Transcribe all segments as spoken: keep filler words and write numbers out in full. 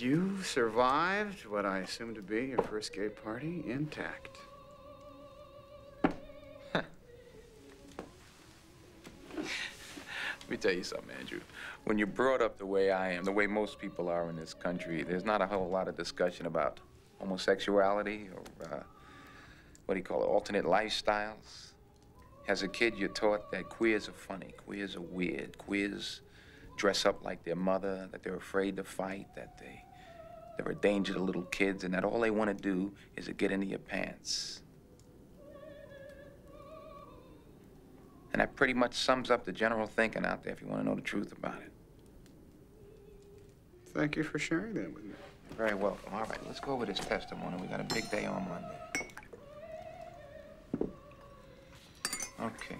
You survived what I assume to be your first gay party intact. Huh. Let me tell you something, Andrew. When you're brought up the way I am, the way most people are in this country, there's not a whole lot of discussion about homosexuality or, uh, what do you call it, alternate lifestyles. As a kid, you're taught that queers are funny, queers are weird, queers dress up like their mother, that they're afraid to fight, that they, they're a danger to little kids, and that all they want to do is to get into your pants. And that pretty much sums up the general thinking out there if you want to know the truth about it. Thank you for sharing that with me. You're very welcome. All right, let's go over this testimony. We got a big day on Monday. Okay.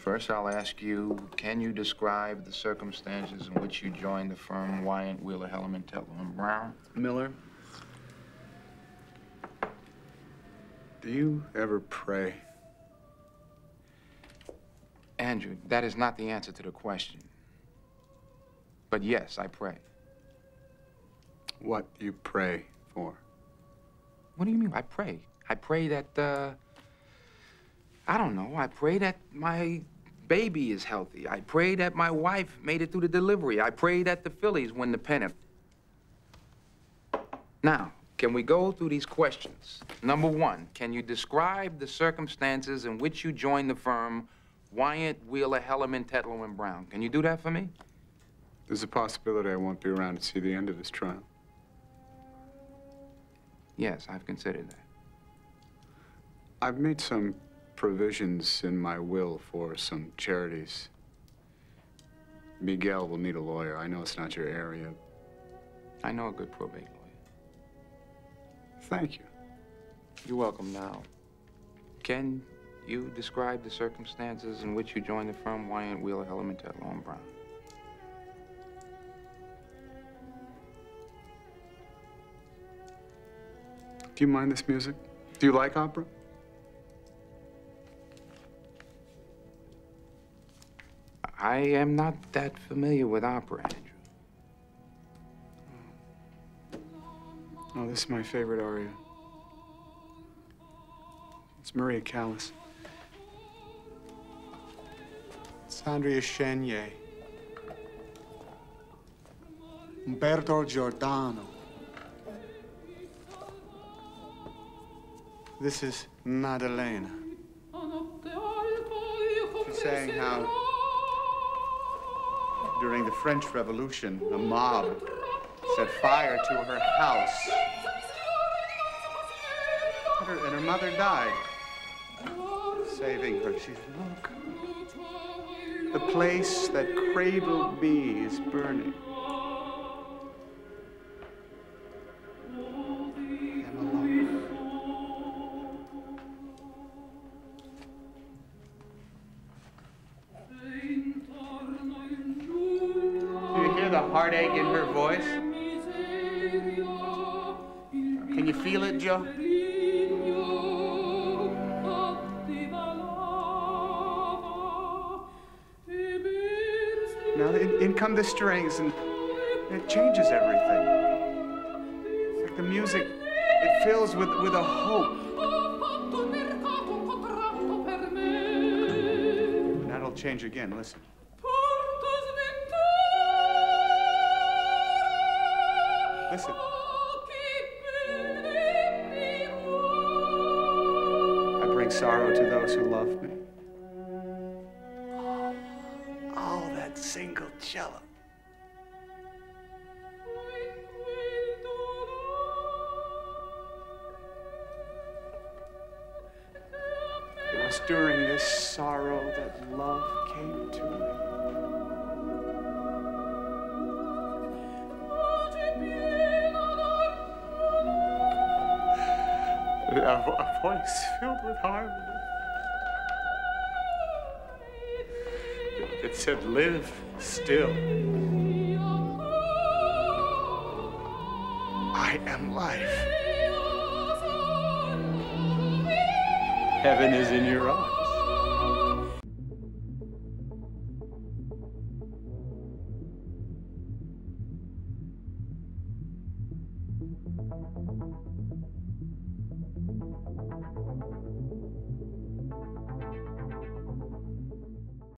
First, I'll ask you, can you describe the circumstances in which you joined the firm Wyant, Wheeler, Hellman, Teller, and Brown? Miller. Do you ever pray? Andrew, that is not the answer to the question. But yes, I pray. What do you pray for? What do you mean? I pray. I pray that, uh, I don't know. I pray that my baby is healthy. I pray that my wife made it through the delivery. I pray that the Phillies win the pennant. Now, can we go through these questions? Number one, can you describe the circumstances in which you joined the firm Wyant, Wheeler, Hellman, Tetlow, and Brown? Can you do that for me? There's a possibility I won't be around to see the end of this trial. Yes, I've considered that. I've made some provisions in my will for some charities. Miguel will need a lawyer. I know it's not your area. I know a good probate lawyer. Thank you. You're welcome. Now, can you describe the circumstances in which you joined the firm Wyant, Wheeler, Hellman, Tetlow, and Brown? Do you mind this music? Do you like opera? I am not that familiar with opera, Andrew. Oh, this is my favorite aria. It's Maria Callas. It's Andrea Chenier. Umberto Giordano. This is Maddalena. She's saying how during the French Revolution, a mob set fire to her house. And her, and her mother died, saving her. She said, look, the place that cradled me is burning. Heartache in her voice. Can you feel it, Joe? Now in, in come the strings, and it changes everything. It's like the music, it fills with, with a hope. And that'll change again, listen. Listen. I bring sorrow to those who love me. Oh, that single cello. It was during this sorrow that love came to me. A voice filled with harmony. It said, live still. I am life. Heaven is in your eyes.